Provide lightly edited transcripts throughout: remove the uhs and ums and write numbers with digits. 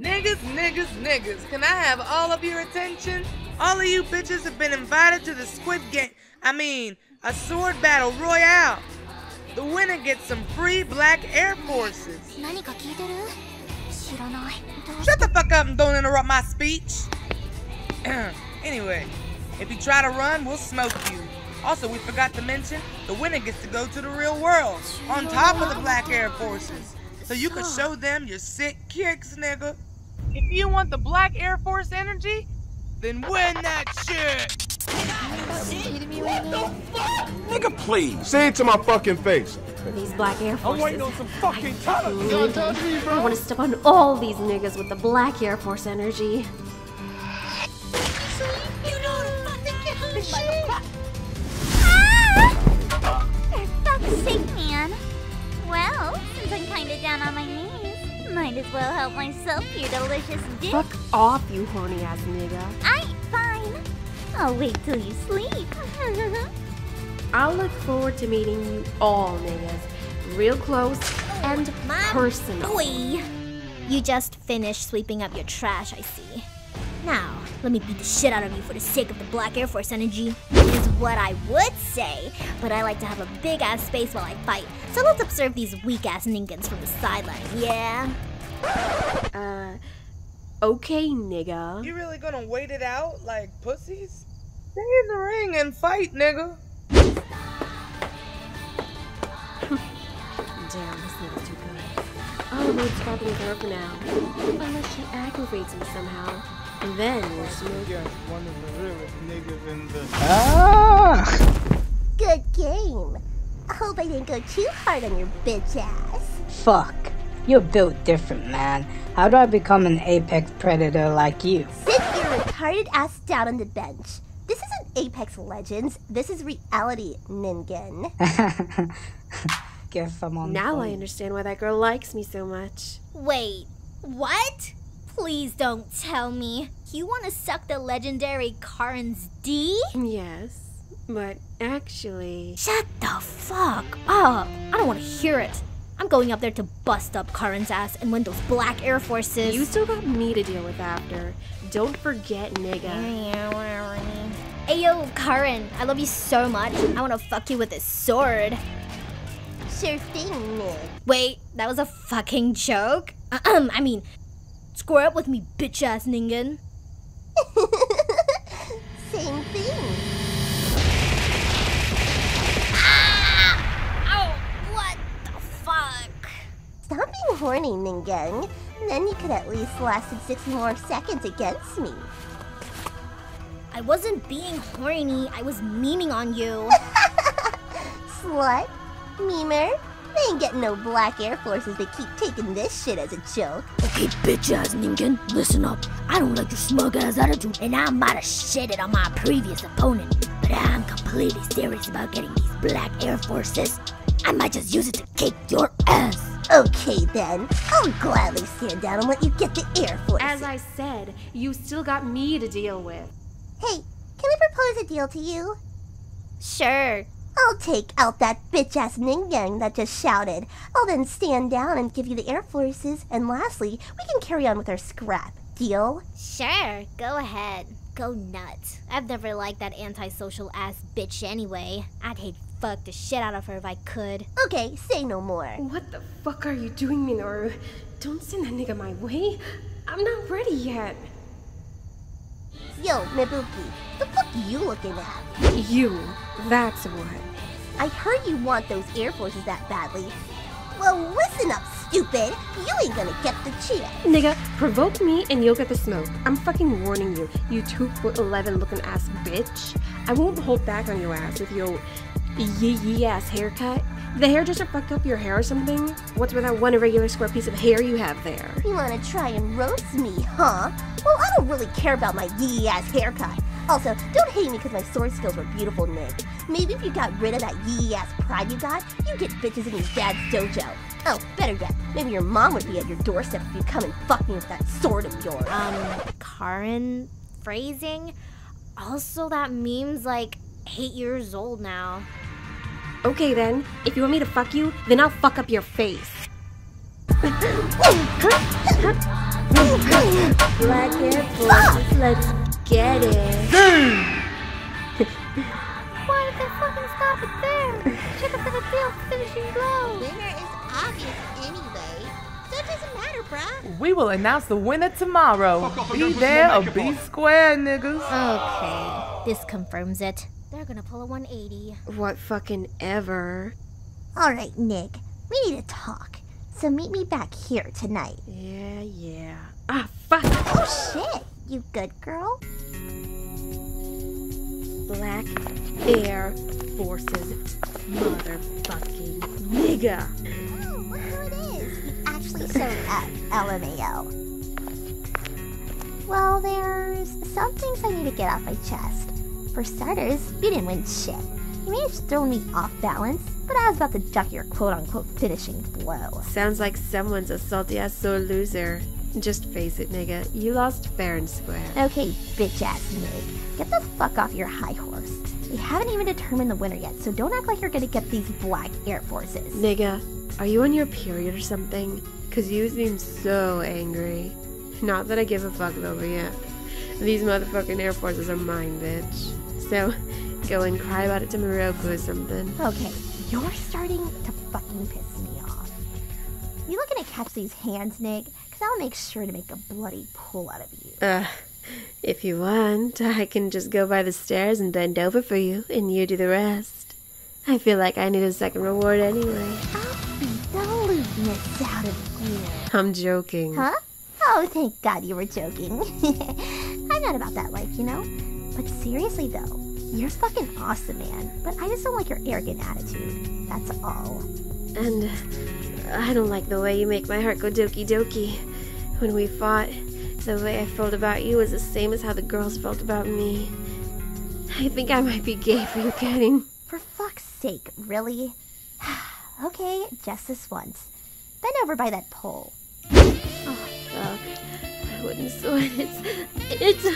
Niggas, niggas, niggas, can I have all of your attention? All of you bitches have been invited to the Squid Game, a sword battle royale. The winner gets some free black Air Forces. Shut the fuck up and don't interrupt my speech. Anyway, if you try to run, we'll smoke you. Also, we forgot to mention, the winner gets to go to the real world, on top of the black Air Forces. So you can show them your sick kicks, nigga. If you want the black Air Force energy, then win that shit! What the fuck? Nigga, please. Say it to my fucking face. These black Air Forces. I'm waiting on some fucking talent. Don't touch me, bro. I want to step on all these niggas with the black Air Force energy. You know the fucking kid shit. Ah! For fuck's sake, man. Well, since I'm kinda down on my knees, might as well help myself to your delicious dick. Fuck off, you horny ass nigga. Aight, fine. I'll wait till you sleep. I'll look forward to meeting you all, niggas. Real close and personal. Boy. You just finished sweeping up your trash, I see. Now, let me beat the shit out of you for the sake of the black Air Force energy. Is what I would say, but I like to have a big-ass space while I fight. So let's observe these weak-ass Ningens from the sideline, yeah? Okay, nigga. You really gonna wait it out like pussies? Stay in the ring and fight, nigga. Damn, this nigga's too good. All the road's probably her for now. Unless she aggravates me somehow. And then we'll smoke you. One of the realest niggas in the... Ah! Good game. I hope I didn't go too hard on your bitch ass. Fuck. You're built different, man. How do I become an apex predator like you? Sit your retarded ass down on the bench. This isn't Apex Legends. This is reality, Ningen. Guess I'm on the phone. I understand why that girl likes me so much. Wait, what? Please don't tell me. You want to suck the legendary Karin's D? Yes, but actually... Shut the fuck up. I don't want to hear it. I'm going up there to bust up Karin's ass and win those black Air Forces. You still got me to deal with after. Don't forget, nigga. Yeah, whatever. Ayo, Karin, I love you so much. I want to fuck you with this sword. Sure thing, Nick. Wait, that was a fucking joke? Square up with me, bitch-ass Ningen. Same thing. Ah! Oh, what the fuck? Stop being horny, Ningen. Then you could at least last 6 more seconds against me. I wasn't being horny. I was memeing on you. Slut. Memer. They ain't getting no black Air Forces that keep taking this shit as a joke. Okay, bitch-ass Ningen, listen up. I don't like your smug-ass attitude, and I might have shitted on my previous opponent, but I'm completely serious about getting these black Air Forces. I might just use it to kick your ass. Okay, then. I'll gladly stand down and let you get the Air Forces. As I said, you still got me to deal with. Hey, can I propose a deal to you? Sure. I'll take out that bitch-ass Ning Yang that just shouted. I'll then stand down and give you the Air Forces. And lastly, we can carry on with our scrap. Deal? Sure. Go ahead. Go nuts. I've never liked that antisocial ass bitch anyway. I'd hate fuck the shit out of her if I could. Okay, say no more. What the fuck are you doing, Minoru? Don't send that nigga my way. I'm not ready yet. Yo, Mebuki, the fuck you looking at? You, that's what. I heard you want those Air Forces that badly. Well, listen up, stupid. You ain't gonna get the chance. Nigga, provoke me and you'll get the smoke. I'm fucking warning you, you 2'11" looking ass bitch. I won't hold back on your ass with your yee ass haircut. The hairdresser fucked up your hair or something? What's with that one irregular square piece of hair you have there? You wanna try and roast me, huh? Well, I don't really care about my yee-ass haircut. Also, don't hate me because my sword skills were beautiful, Nick. Maybe if you got rid of that yee-ass pride you got, you'd get bitches in your dad's dojo. Oh, better yet, maybe your mom would be at your doorstep if you come and fuck me with that sword of yours. Karin phrasing? Also, that meme's like 8 years old now. Okay then, if you want me to fuck you, then I'll fuck up your face. black apples. Let's get it. Why did they fucking stop it there? Check out the field finishing blow. Winner is obvious anyway. So it doesn't matter, bruh. We will announce the winner tomorrow. Be there or be square, niggas. Okay, this confirms it. They're gonna pull a 180. What fucking ever. Alright, Nick. We need to talk. So meet me back here tonight. Yeah, yeah. Ah, fuck! Oh, shit! You good girl? Black Air Forces motherfucking nigga! Oh, look who it is! We've actually shown up, LMAO. Well, there's some things I need to get off my chest. For starters, you didn't win shit. You may have thrown me off balance, but I was about to duck your quote-unquote finishing blow. Sounds like someone's a salty-ass sore loser. Just face it, nigga. You lost fair and square. Okay, bitch-ass nigga. Get the fuck off your high horse. We haven't even determined the winner yet, so don't act like you're gonna get these black air forces. Nigga, are you on your period or something? Cause you seem so angry. Not that I give a fuck over yet. These motherfucking air forces are mine, bitch. So... go and cry about it to Miroku or something. Okay, you're starting to fucking piss me off. You looking to catch these hands, Nick? Because I'll make sure to make a bloody pull out of you. If you want, I can just go by the stairs and bend over for you, and you do the rest. I feel like I need a second reward anyway. I'll beat the lewdness out of you. I'm joking. Huh? Oh, thank God you were joking. I'm not about that life, you know? But seriously, though. You're fucking awesome, man, but I just don't like your arrogant attitude, that's all. And I don't like the way you make my heart go doki-doki. When we fought, the way I felt about you was the same as how the girls felt about me. I think I might be gay for you, Karin. For fuck's sake, really? Okay, just this once. Bend over by that pole. Oh, fuck. I wouldn't sweat it. It's...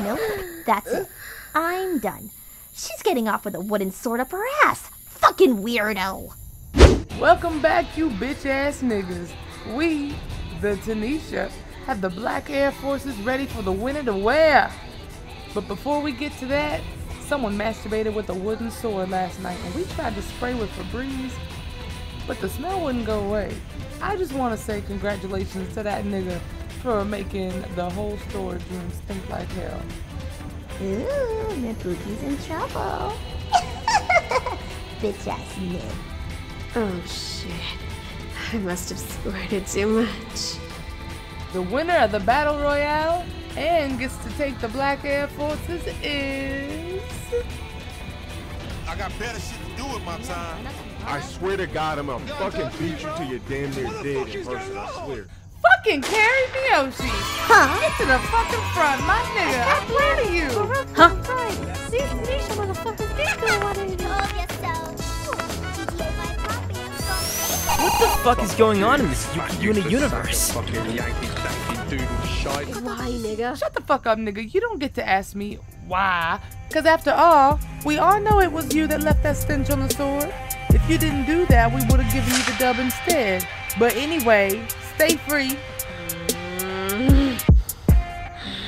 Nope, that's it. I'm done. She's getting off with a wooden sword up her ass. Fucking weirdo. Welcome back, you bitch-ass niggas. We, the Tanisha, have the black air forces ready for the winner to wear. But before we get to that, someone masturbated with a wooden sword last night, and we tried to spray with Febreze, but the smell wouldn't go away. I just want to say congratulations to that nigga for making the whole storage room stink like hell. Ooh, Mebuki's in trouble. Bitch ass Nick. Oh shit. I must have squirted too much. The winner of the battle royale and gets to take the black air forces is... I got better shit to do with my time. I swear to God, I'm gonna fucking beat you till you're damn near dead in person, I swear. Fucking Carrie Miyoshi! Huh? Get to the fucking front, my nigga! I'm proud of you! Huh? See, Tanisha motherfucking disco wanted you! What the fuck is going on in this Yuki Yuna universe? Why, nigga? Shut the fuck up, nigga. You don't get to ask me why. Cause after all, we all know it was you that left that stench on the sword. If you didn't do that, we would've given you the dub instead. But anyway, stay free.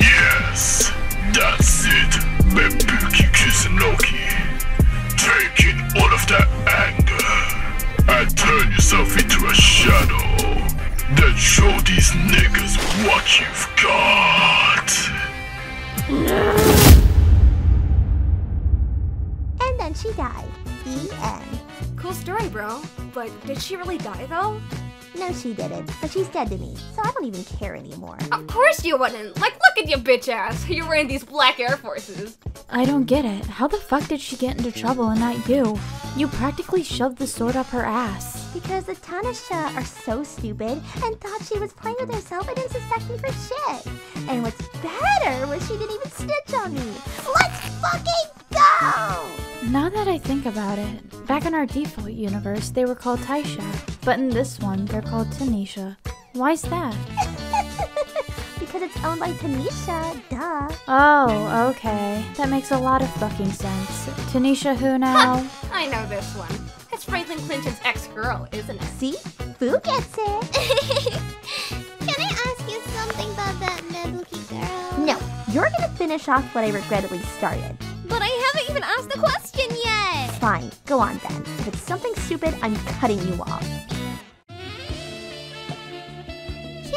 Yes, that's it, Mebuki Kusunoki. Take in all of that anger and turn yourself into a shadow. Then show these niggas what you've got. And then she died. The end. Cool story, bro. But did she really die, though? No, she didn't, but she's dead to me, so I don't even care anymore. Of course you wouldn't! Like, look at your bitch ass! You're wearing these black air forces! I don't get it. How the fuck did she get into trouble and not you? You practically shoved the sword up her ass. Because the Tanisha are so stupid and thought she was playing with herself and didn't suspect me for shit. And what's better was she didn't even snitch on me. Let's fucking go! Now that I think about it, back in our default universe, they were called Taisha. But in this one, they're called Tanisha. Why's that? Because it's owned by Tanisha, duh. Oh, okay. That makes a lot of fucking sense. Tanisha who now? I know this one. It's Franklin Clinton's ex-girl, isn't it? See? Who gets it? Can I ask you something? finish off what I regrettably started. But I haven't even asked the question yet! Fine, go on then. If it's something stupid, I'm cutting you off. Can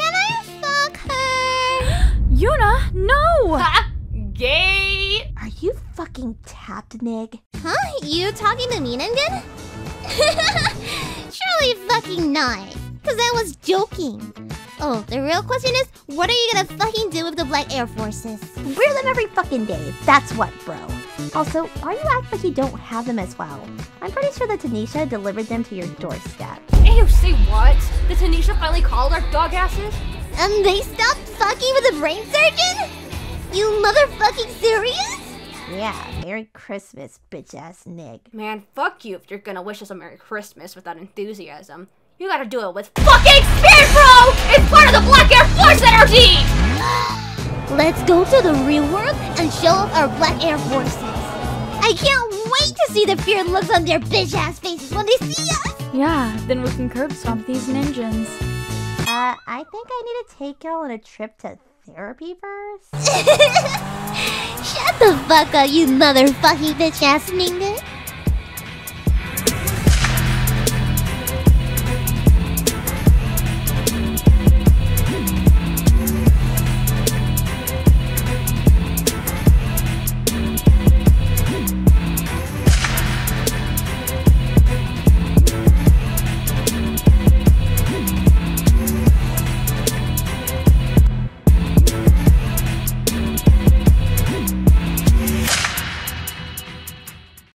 I fuck her? Yuna, no! Ha! Gay! Are you fucking tapped, Nig? Huh? You talking to me, Ningen? Surely fucking not. Cause I was joking. Oh, the real question is, what are you gonna fucking do with the Black Air Forces? Wear them every fucking day, that's what, bro. Also, why do you act like you don't have them as well? I'm pretty sure that Tanisha delivered them to your doorstep. Ew, say what? Did Tanisha finally call our dog asses? And they stopped fucking with a brain surgeon? You motherfucking serious? Yeah, Merry Christmas, bitch-ass Nick. Man, fuck you if you're gonna wish us a Merry Christmas without enthusiasm. You gotta do it with fucking spirit, bro! It's part of the Black Air Force energy! Let's go to the real world and show up our Black Air Forces. I can't wait to see the fear looks on their bitch-ass faces when they see us! Yeah, then we can curb stomp these ninjas. I think I need to take y'all on a trip to therapy first? Shut the fuck up, you motherfucking bitch-ass ninja!